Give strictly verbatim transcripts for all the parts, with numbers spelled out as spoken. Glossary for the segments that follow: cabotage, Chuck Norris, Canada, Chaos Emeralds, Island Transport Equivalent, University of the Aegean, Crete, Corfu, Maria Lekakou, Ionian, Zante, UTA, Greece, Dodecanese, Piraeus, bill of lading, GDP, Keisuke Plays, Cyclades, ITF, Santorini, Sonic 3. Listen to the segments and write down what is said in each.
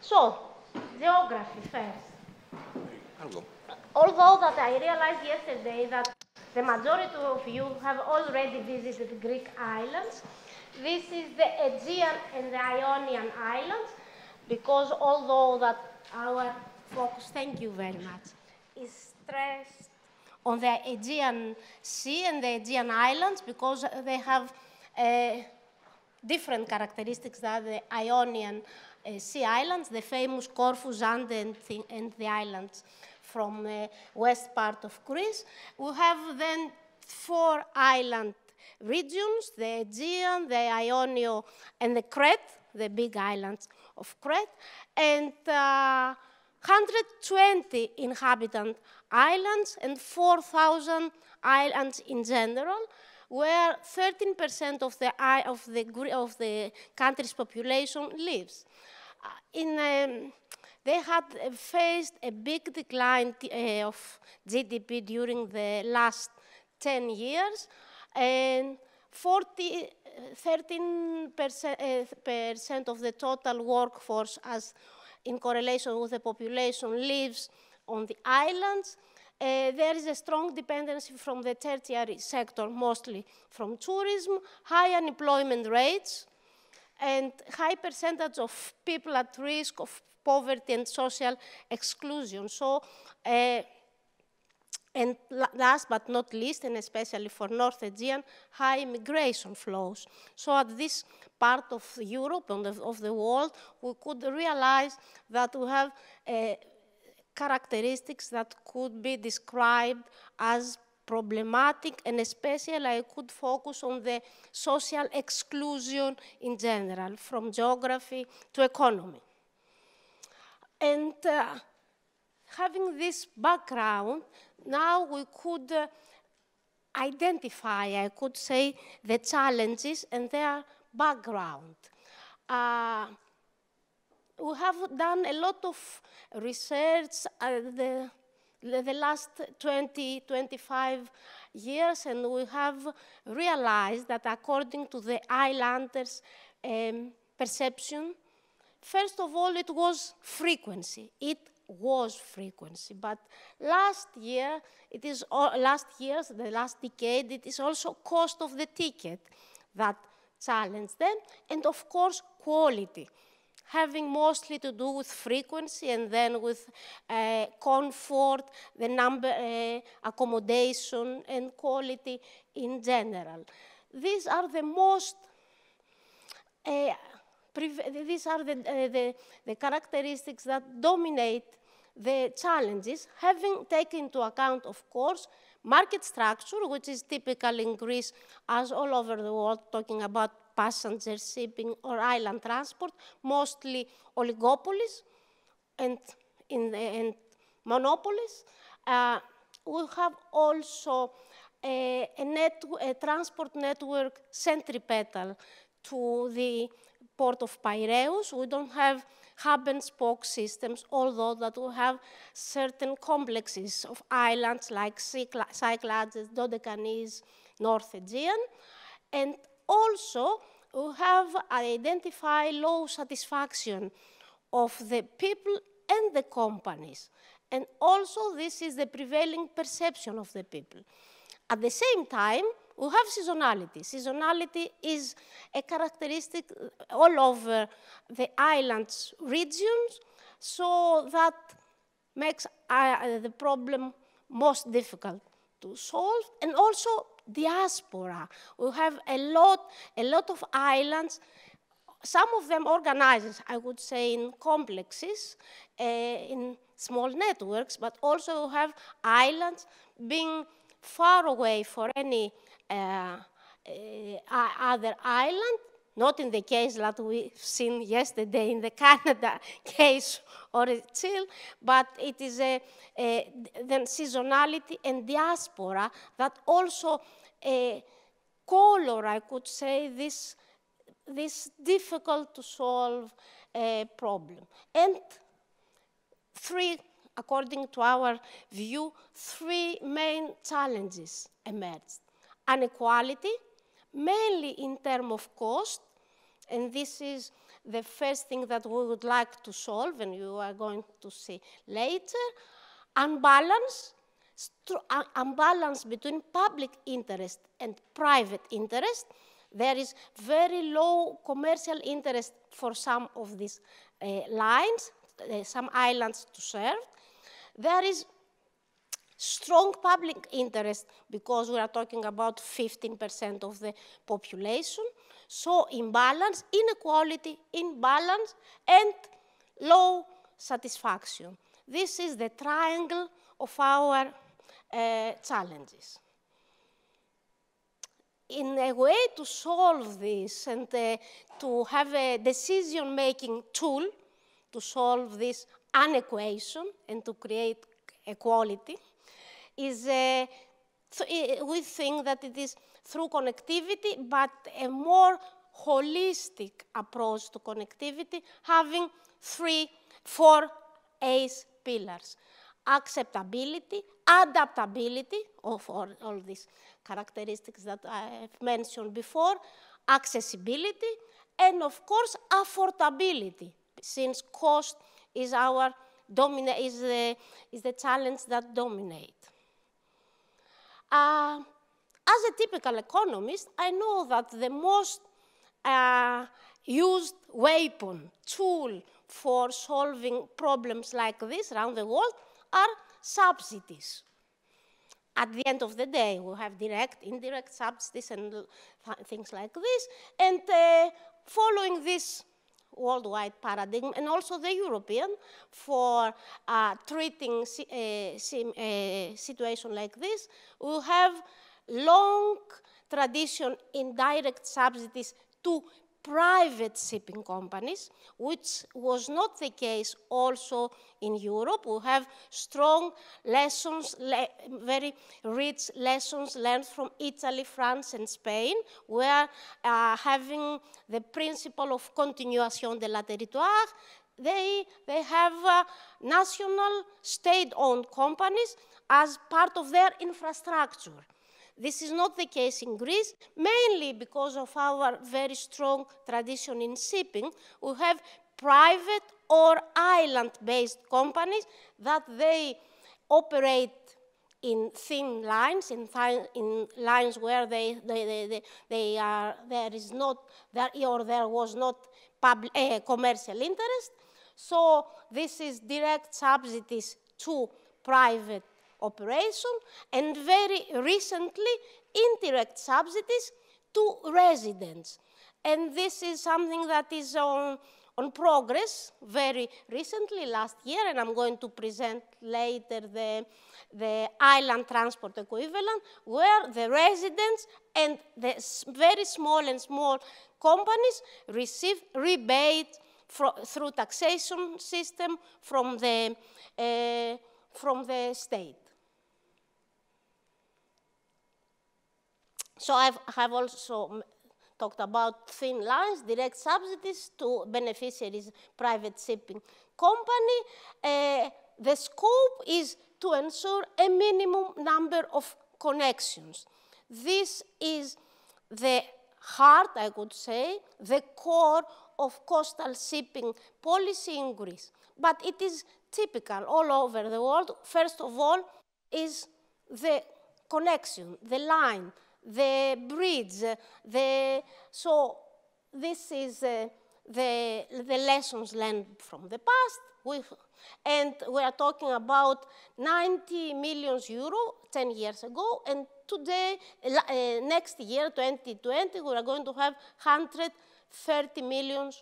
So, geography first. I'll go. Although that I realized yesterday that the majority of you have already visited Greek islands, this is the Aegean and the Ionian islands, because although that our focus, thank you very much, is stressed on the Aegean Sea and the Aegean islands, because they have uh, different characteristics than the Ionian uh, Sea islands, the famous Corfu, Zante, and, and the islands from the west part of Greece. We have then four island regions, the Aegean, the Ionio, and the Crete, the big islands of Crete, and uh, one hundred twenty inhabitant islands and four thousand islands in general, where thirteen percent of the, of, the, of the country's population lives. In, um, they had faced a big decline uh, of G D P during the last ten years, and forty, thirteen percent, uh, percent of the total workforce, as in correlation with the population, lives on the islands. Uh, there is a strong dependency from the tertiary sector, mostly from tourism, high unemployment rates, and high percentage of people at risk of poverty and social exclusion. So, uh, and last but not least, and especially for North Aegean, high immigration flows. So at this part of Europe and of the world, we could realize that we have uh, characteristics that could be described as problematic, and especially I could focus on the social exclusion in general, from geography to economy. And uh, having this background, now we could uh, identify, I could say, the challenges and their background. Uh, we have done a lot of research uh, the, the last twenty, twenty-five years, and we have realized that according to the islanders' um, perception, first of all, it was frequency. It was frequency, but last year, it is last years, the last decade, it is also cost of the ticket that challenged them, and of course, quality, having mostly to do with frequency and then with uh, comfort, the number, uh, accommodation, and quality in general. These are the most. Uh, These are the, uh, the, the characteristics that dominate the challenges, having taken into account, of course, market structure, which is typical in Greece, as all over the world, talking about passenger shipping or island transport, mostly oligopolies and, in the, and monopolies. Uh, we have also a, a, net, a transport network centripetal to the port of Piraeus. We don't have hub-and-spoke systems, although that we have certain complexes of islands like Cyclades, Dodecanese, North Aegean. And also, we have identified low satisfaction of the people and the companies. And also, this is the prevailing perception of the people. At the same time, we have seasonality. Seasonality is a characteristic all over the island's regions, so that makes uh, the problem most difficult to solve. And also diaspora. We have a lot, a lot of islands, some of them organized, I would say, in complexes, uh, in small networks, but also we have islands being far away for any Uh, uh, other island, not in the case that we've seen yesterday in the Canada case or Chile, but it is a, a, then seasonality and diaspora that also uh, color, I could say, this, this difficult to solve uh, problem. And three, according to our view, three main challenges emerged. Inequality, mainly in terms of cost, and this is the first thing that we would like to solve, and you are going to see later, unbalance, uh, unbalance between public interest and private interest. There is very low commercial interest for some of these uh, lines, uh, some islands to serve. There is strong public interest because we are talking about fifteen percent of the population. So imbalance, inequality, imbalance, and low satisfaction. This is the triangle of our uh, challenges. In a way to solve this and uh, to have a decision-making tool to solve this unequation and to create equality, is uh, th we think that it is through connectivity, but a more holistic approach to connectivity, having three, four A's pillars. Acceptability, adaptability of all, all these characteristics that I've mentioned before, accessibility, and of course, affordability, since cost is our domina is, the, is the challenge that dominates. Uh, as a typical economist, I know that the most uh, used weapon, tool for solving problems like this around the world are subsidies. At the end of the day, we have direct, indirect subsidies and th things like this. And uh, following this worldwide paradigm, and also the European, for uh, treating si uh, si uh, situation like this, we have long tradition in direct subsidies to private shipping companies, which was not the case also in Europe. We have strong lessons, le very rich lessons learned from Italy, France, and Spain, where uh, having the principle of continuation de la territoire, they, they have uh, national state-owned companies as part of their infrastructure. This is not the case in Greece, mainly because of our very strong tradition in shipping. We have private or island-based companies that they operate in thin lines, in, thin, in lines where they, they, they, they, they are, there is not, there, or there was not public, uh, commercial interest. So this is direct subsidies to private operation, and very recently, indirect subsidies to residents. And this is something that is on, on progress very recently, last year, and I'm going to present later the, the island transport equivalent, where the residents and the very small and small companies receive rebates through taxation system from the, uh, from the state. So I have also talked about thin lines, direct subsidies to beneficiaries, private shipping company. Uh, the scope is to ensure a minimum number of connections. This is the heart, I could say, the core of coastal shipping policy in Greece. But it is typical all over the world. First of all, is the connection, the line, the bridge, the, so this is uh, the, the lessons learned from the past. We've, and we are talking about ninety million euro ten years ago, and today, uh, next year, twenty twenty, we are going to have one hundred thirty million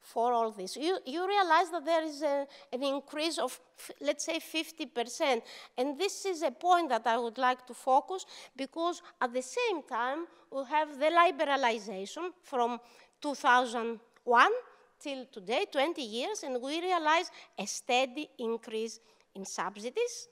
for all this. You, you realize that there is a, an increase of, let's say, fifty percent. And this is a point that I would like to focus, because at the same time, we have the liberalization from two thousand one till today, twenty years, and we realize a steady increase in subsidies,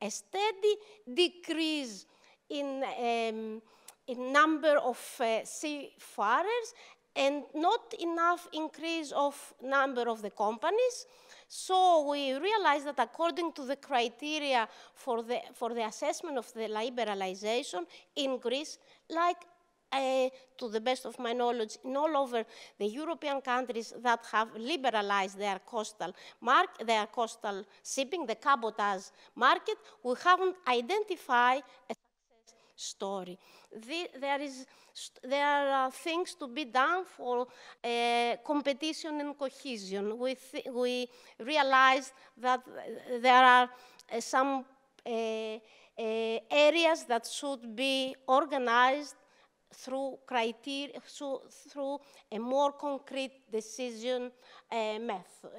a steady decrease in, um, in number of uh, seafarers, and not enough increase of number of the companies. So we realized that according to the criteria for the, for the assessment of the liberalization in Greece, like uh, to the best of my knowledge, in all over the European countries that have liberalized their coastal mark, their coastal shipping, the cabotage market, we haven't identified a success story. The, there, is, there are things to be done for uh, competition and cohesion. We, th we realized that there are uh, some uh, Uh, areas that should be organized through criteria, so through a more concrete decision uh, method, uh,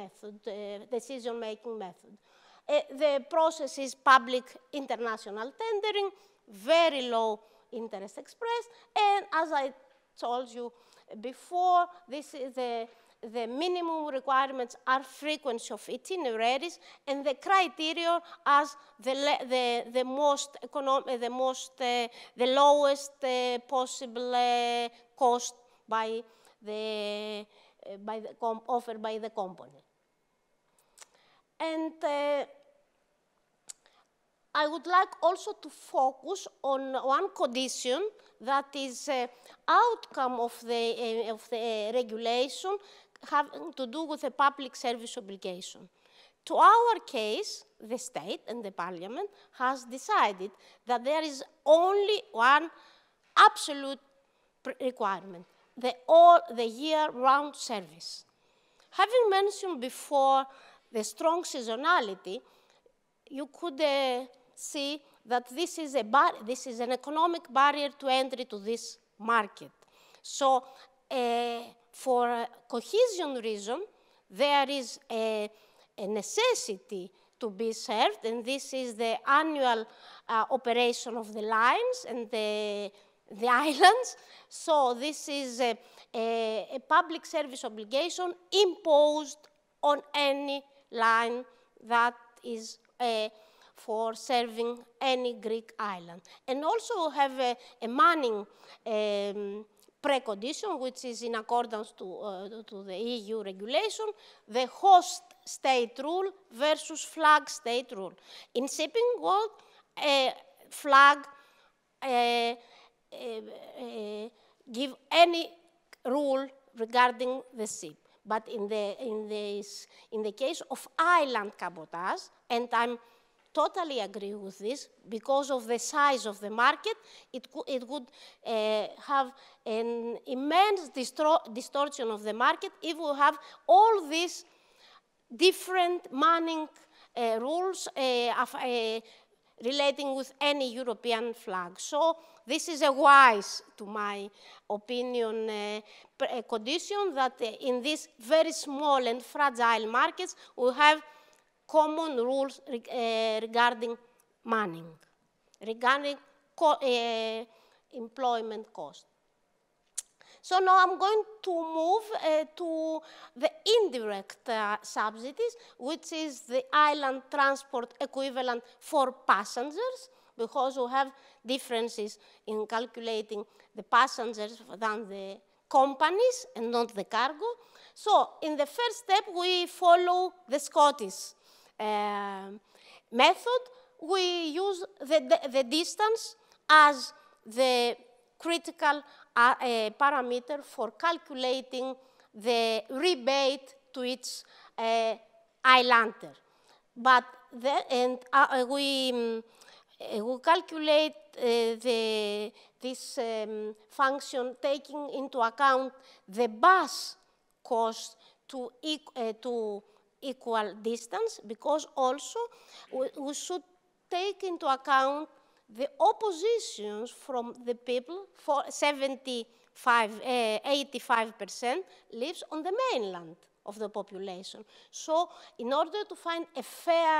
method uh, decision-making method. Uh, the process is public international tendering, very low interest expressed, and as I told you before, this is the The minimum requirements are frequency of itineraries, and the criteria as the the the most economic, the most uh, the lowest uh, possible uh, cost by the uh, by the com offered by the company. And uh, I would like also to focus on one condition that is uh, outcome of the uh, of the uh, regulation, having to do with a public service obligation. To our case, the state and the parliament has decided that there is only one absolute requirement, the all the year-round service. Having mentioned before the strong seasonality, you could uh, see that this is, a bar this is an economic barrier to entry to this market. So, uh, for a cohesion reason, there is a, a necessity to be served, and this is the annual uh, operation of the lines and the, the islands. So this is a, a, a public service obligation imposed on any line that is uh, for serving any Greek island. And also have a, a manning um, precondition, which is in accordance to, uh, to the E U regulation, the host state rule versus flag state rule. In shipping world, a flag uh, uh, uh, give any rule regarding the ship. But in the, in, this, in the case of island cabotage, and I'm totally agree with this, because of the size of the market, it, it would uh, have an immense distortion of the market if we have all these different manning uh, rules uh, of, uh, relating with any European flag. So this is a wise, to my opinion, uh, condition that uh, in these very small and fragile markets, we have common rules uh, regarding manning, regarding co uh, employment cost. So now I'm going to move uh, to the indirect uh, subsidies, which is the island transport equivalent for passengers, because we have differences in calculating the passengers than the companies and not the cargo. So in the first step, we follow the Scottish Uh, method. We use the, the distance as the critical uh, uh, parameter for calculating the rebate to each uh, islander. But the, and uh, we, um, we calculate uh, the, this um, function taking into account the bus cost to, uh, to equal distance, because also we, we should take into account the oppositions from the people. For seventy-five, eighty-five percent lives on the mainland of the population. So in order to find a fair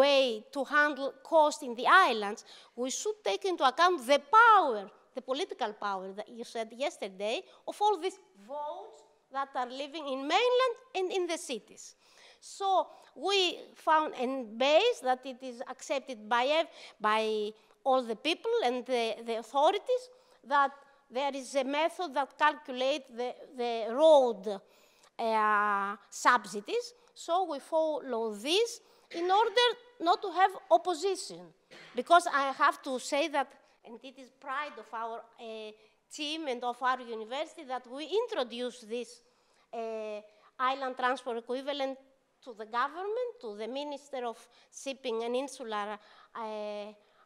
way to handle cost in the islands, we should take into account the power, the political power that you said yesterday, of all these votes that are living in mainland and in the cities. So we found a base that it is accepted by, by all the people and the, the authorities, that there is a method that calculates the, the road uh, subsidies. So we follow this in order not to have opposition. Because I have to say that And it is pride of our uh, team and of our university that we introduce this uh, island transport equivalent to the government, to the Minister of Shipping and Insular uh,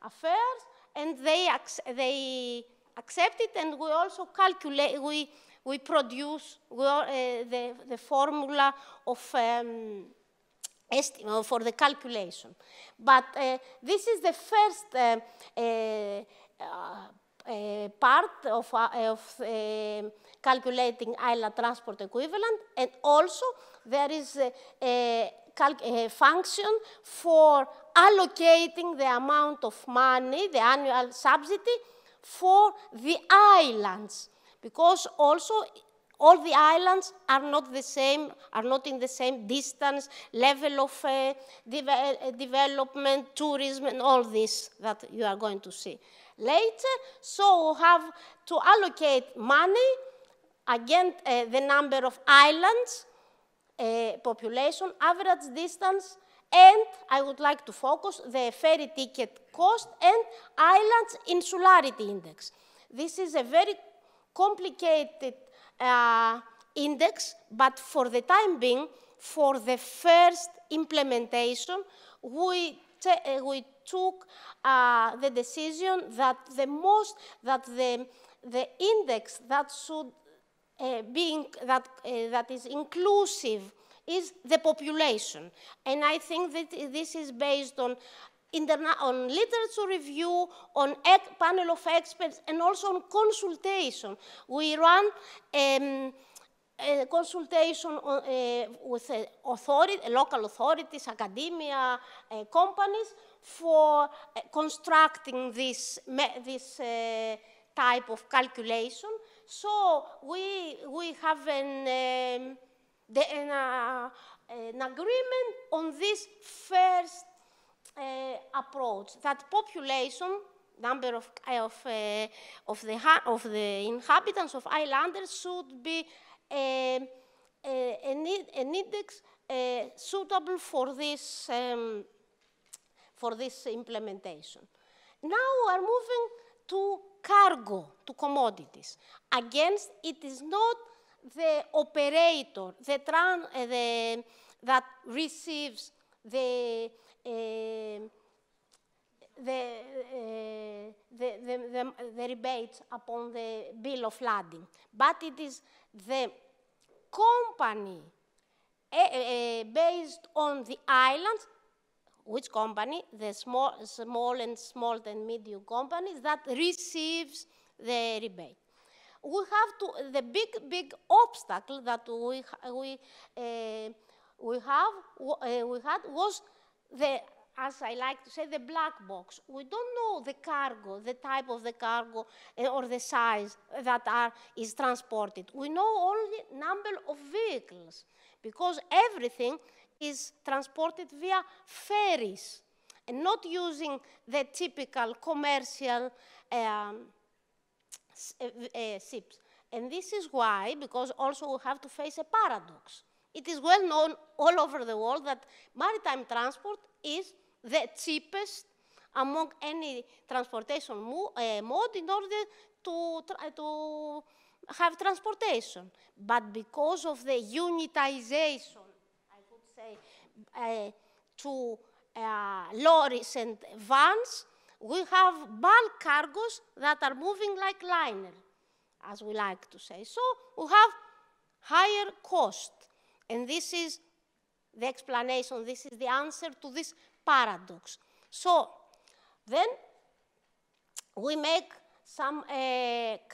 Affairs, and they, ac they accept it, and we also calculate, we, we produce we all, uh, the, the formula of um, estimate for the calculation. But uh, this is the first uh, uh, uh, Uh, part of, uh, of uh, calculating island transport equivalent, and also there is a, a, a function for allocating the amount of money, the annual subsidy, for the islands, because also all the islands are not the same, are not in the same distance, level of uh, de development, tourism, and all this that you are going to see later. So we have to allocate money against uh, the number of islands, uh, population, average distance, and I would like to focus the ferry ticket cost and islands insularity index. This is a very complicated uh, index, but for the time being, for the first implementation, we we took uh, the decision that the most that the the index that should uh, be that uh, that is inclusive is the population, and I think that this is based on interna on literature review, on a panel of experts, and also on consultation. We run Um, Uh, consultation on, uh, with uh, authority, local authorities, academia, uh, companies for uh, constructing this, this uh, type of calculation. So we, we have an, um, the, an, uh, an agreement on this first uh, approach, that population, number of, of, uh, of, the, of the inhabitants of islanders should be Uh, uh, an, an index uh, suitable for this, um, for this implementation. Now we are moving to cargo, to commodities. Again, it is not the operator, the tran uh, the, that receives the, uh, the, uh, the, the, the, the rebates upon the bill of lading, but it is the company uh, uh, based on the islands, which company, the small, small and small and medium companies that receives the rebate. We have to, the big, big obstacle that we, we, uh, we, have, uh, we had was the, as I like to say, the black box. We don't know the cargo, the type of the cargo uh, or the size that are, is transported. We know only number of vehicles, because everything is transported via ferries and not using the typical commercial um, uh, ships. And this is why, because also we have to face a paradox. It is well known all over the world that maritime transport is the cheapest among any transportation mo uh, mode in order to, try to have transportation. But because of the unitization, I would say, uh, to uh, lorries and vans, we have bulk cargos that are moving like liner, as we like to say. So we have higher cost, and this is the explanation, this is the answer to this paradox. So then we make some uh,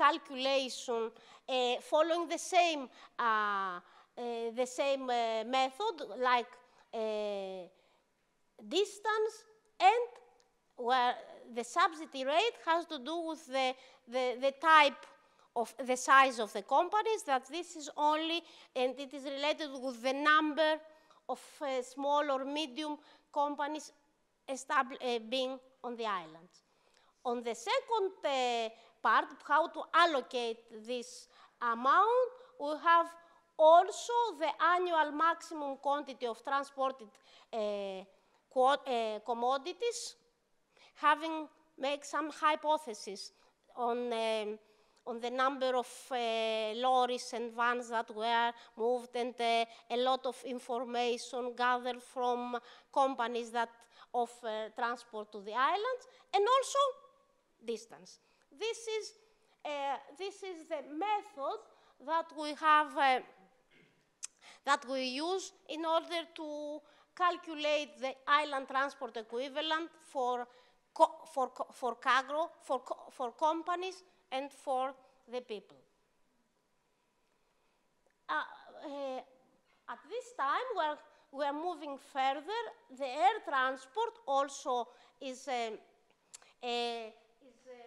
calculation uh, following the same, uh, uh, the same uh, method, like uh, distance, and where the subsidy rate has to do with the, the, the type of the size of the companies, that this is only, and it is related with the number of uh, small or medium companies uh, being on the island. On the second uh, part, how to allocate this amount, we have also the annual maximum quantity of transported uh, uh, commodities, having make some hypotheses on, um, on the number of uh, lorries and vans that were moved, and uh, a lot of information gathered from companies that offer transport to the islands, and also distance. This is, uh, this is the method that we have, uh, that we use in order to calculate the island transport equivalent for, co for, co for cargo, for, co for companies, and for the people. Uh, uh, at this time, we're, we're moving further. The air transport also is, uh, uh, is uh,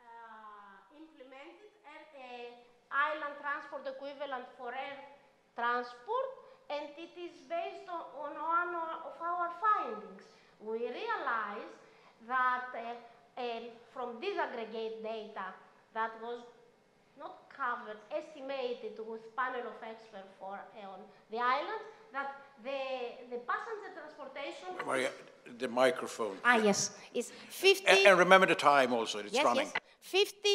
uh, implemented as island transport equivalent for air transport, and it is based on, on one of our findings. We realized that uh, And from disaggregate data that was not covered, estimated with panel of experts for uh, on the islands, that the, the passenger transportation... Maria, the microphone. Ah, yes. It's fifty... And, and remember the time also, it's yes, running. Yes. fifty,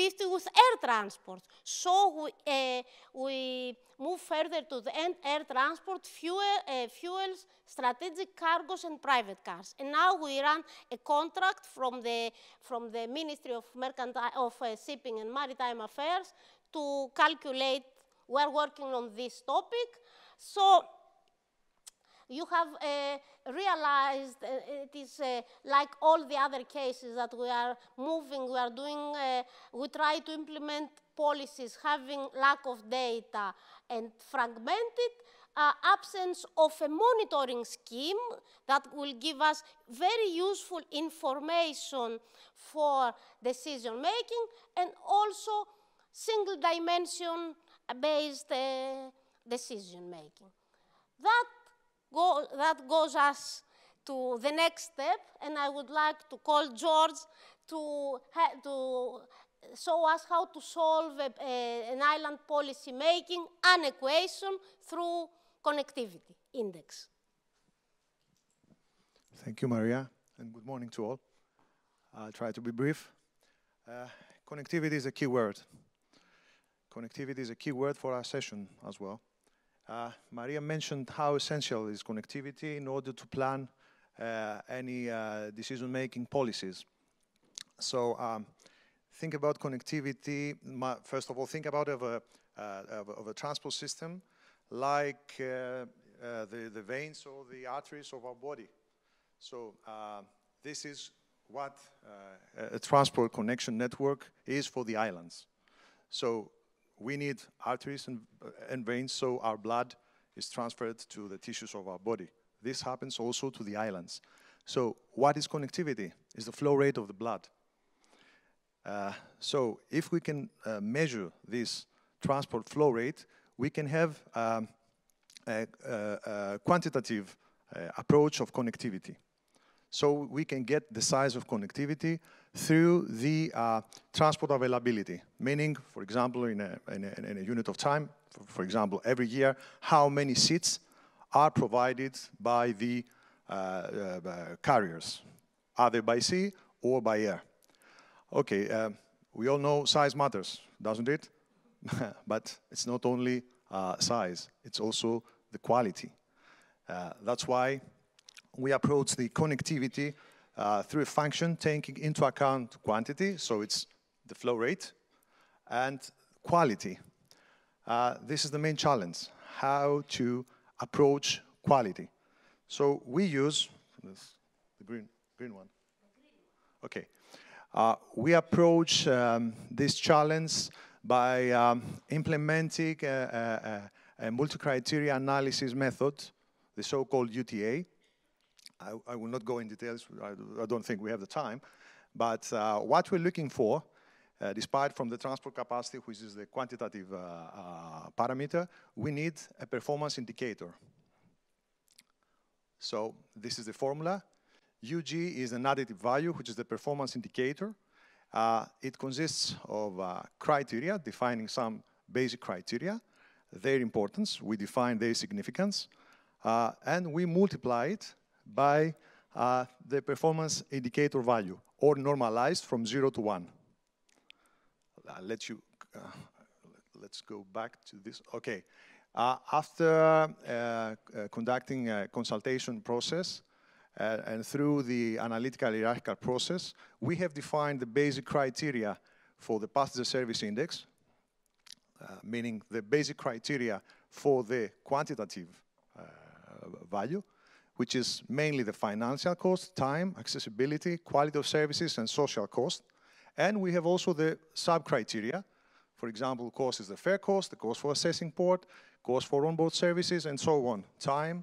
fifty with air transport. So we, uh, we move further to the end, air transport, fuel, uh, fuels, strategic cargoes, and private cars. And now we run a contract from the, from the Ministry of, Mercantile, of uh, Shipping and Maritime Affairs to calculate. We're working on this topic. So you have uh, realized uh, it is uh, like all the other cases that we are moving, we are doing, uh, we try to implement policies having lack of data and fragmented, uh, absence of a monitoring scheme that will give us very useful information for decision making, and also single dimension based uh, decision making. That Go, that goes us to the next step, and I would like to call George to, ha, to show us how to solve a, a, an island policy making an equation through connectivity index. Thank you, Maria, and good morning to all. I'll try to be brief. Uh, connectivity is a key word. Connectivity is a key word for our session as well. Uh, Maria mentioned how essential is connectivity in order to plan uh, any uh, decision-making policies. So um, think about connectivity, first of all, think about of a, uh, of a, of a transport system like uh, uh, the, the veins or the arteries of our body. So uh, this is what uh, a transport connection network is for the islands. So we need arteries and, uh, and veins, so our blood is transferred to the tissues of our body. This happens also to the islands. So what is connectivity? It's the flow rate of the blood. Uh, so if we can uh, measure this transport flow rate, we can have um, a, a, a quantitative uh, approach of connectivity. So we can get the size of connectivity through the uh, transport availability, meaning, for example, in a, in a, in a unit of time, for, for example, every year, how many seats are provided by the uh, uh, carriers, either by sea or by air. Okay, uh, we all know size matters, doesn't it? But it's not only uh, size, it's also the quality. Uh, that's why we approach the connectivity uh, through a function taking into account quantity, so it's the flow rate, and quality. Uh, this is the main challenge, how to approach quality. So we use this, the green, green one. Okay. Uh, we approach um, this challenge by um, implementing a, a, a multi-criteria analysis method, the so-called U T A. I, I will not go in details, I, I don't think we have the time, but uh, what we're looking for, uh, despite from the transport capacity, which is the quantitative uh, uh, parameter, we need a performance indicator. So this is the formula. U G is an additive value, which is the performance indicator. Uh, it consists of uh, criteria, defining some basic criteria, their importance, we define their significance, uh, and we multiply it by uh, the performance indicator value, or normalized from zero to one. I'll let you, uh, let's go back to this. Okay, uh, after uh, uh, conducting a consultation process, Uh, and through the analytical hierarchical process, we have defined the basic criteria for the passenger service index, uh, meaning the basic criteria for the quantitative uh, value, which is mainly the financial cost, time, accessibility, quality of services, and social cost. And we have also the sub-criteria. For example, cost is the fare cost, the cost for assessing port, cost for onboard services, and so on. Time,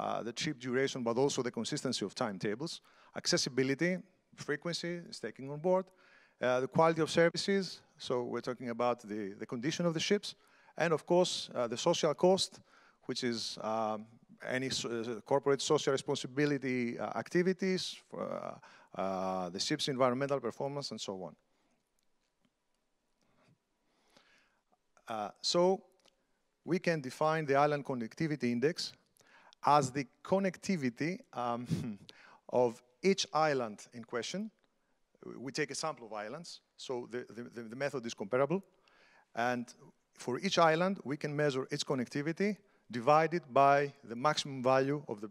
Uh, the trip duration, but also the consistency of timetables, accessibility, frequency is taken on board, uh, the quality of services, so we're talking about the, the condition of the ships, and of course, uh, the social cost, which is um, any so, uh, corporate social responsibility uh, activities, uh, uh, the ship's environmental performance, and so on. Uh, so, we can define the Island Connectivity Index as the connectivity um, of each island in question. We take a sample of islands, so the, the, the method is comparable. And for each island, we can measure its connectivity divided by the maximum value of the,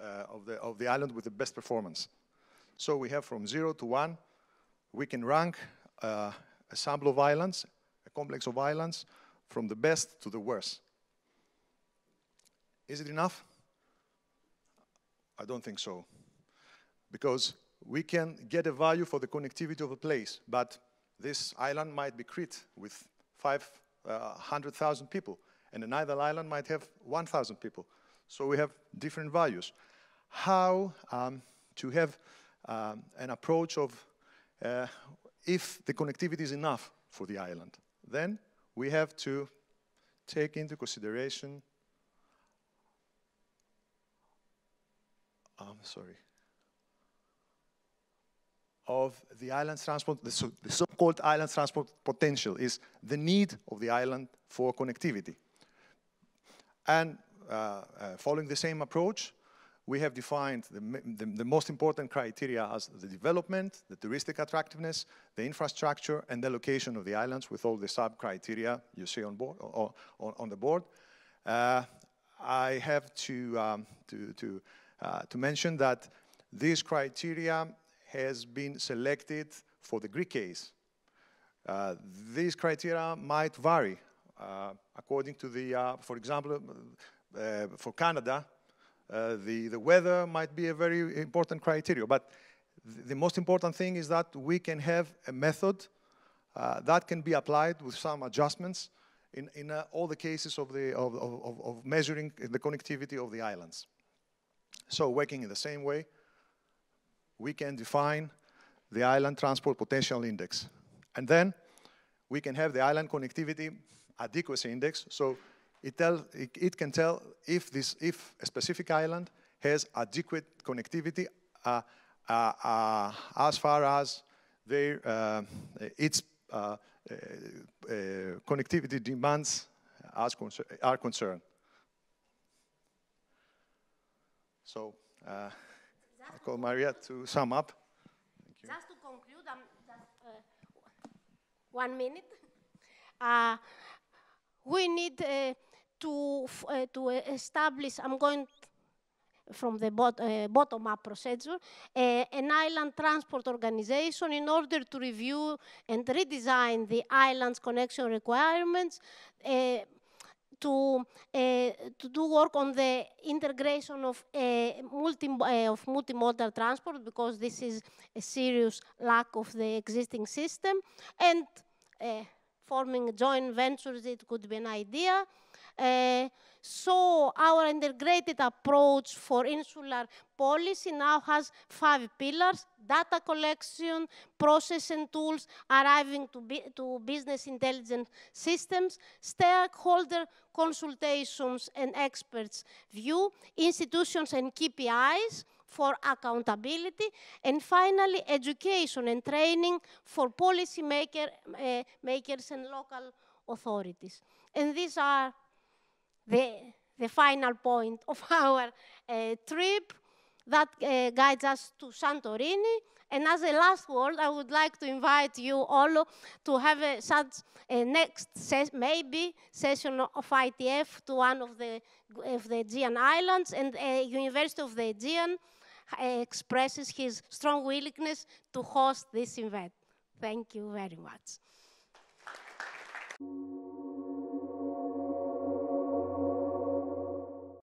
uh, of the, of the island with the best performance. So we have from zero to one, we can rank uh, a sample of islands, a complex of islands, from the best to the worst. Is it enough? I don't think so, because we can get a value for the connectivity of a place, but this island might be Crete with five hundred thousand people, and another island might have one thousand people. So we have different values. How um, to have um, an approach of uh, if the connectivity is enough for the island, then we have to take into consideration I'm sorry, of the island transport, the so-called island transport potential is the need of the island for connectivity. And uh, uh, following the same approach, we have defined the, the, the most important criteria as the development, the touristic attractiveness, the infrastructure, and the location of the islands with all the sub-criteria you see on, board, or, or, on the board. Uh, I have to, um, to, to Uh, to mention that this criteria has been selected for the Greek case. Uh, these criteria might vary uh, according to the, uh, for example, uh, for Canada, uh, the, the weather might be a very important criteria. But th the most important thing is that we can have a method uh, that can be applied with some adjustments in, in uh, all the cases of, the, of, of, of measuring the connectivity of the islands. So working in the same way, we can define the Island Transport Potential Index. And then we can have the Island Connectivity Adequacy Index, so it, tell, it, it can tell if, this, if a specific island has adequate connectivity uh, uh, uh, as far as their, uh, its uh, uh, uh, connectivity demands as con- are concerned. So, uh, I call Maria to sum up. Thank you. Just to conclude, um, just, uh, one minute. Uh, we need uh, to f uh, to establish. I'm going from the bot uh, bottom-up procedure. Uh, an island transport organization in order to review and redesign the island's connection requirements. Uh, To, uh, to do work on the integration of, uh, multi, uh, of multimodal transport, because this is a serious lack of the existing system, and uh, forming joint ventures, it could be an idea. Uh, so our integrated approach for insular policy now has five pillars: data collection, process and tools, arriving to, bi to business intelligence systems, stakeholder consultations and experts view, institutions and K P Is for accountability, and finally education and training for policy maker, uh, makers and local authorities. And these are The, the final point of our uh, trip. that uh, guides us to Santorini. And as a last word, I would like to invite you all to have a, such a next, ses maybe, session of I T F to one of the, of the Aegean islands, and uh, University of the Aegean uh, expresses his strong willingness to host this event. Thank you very much.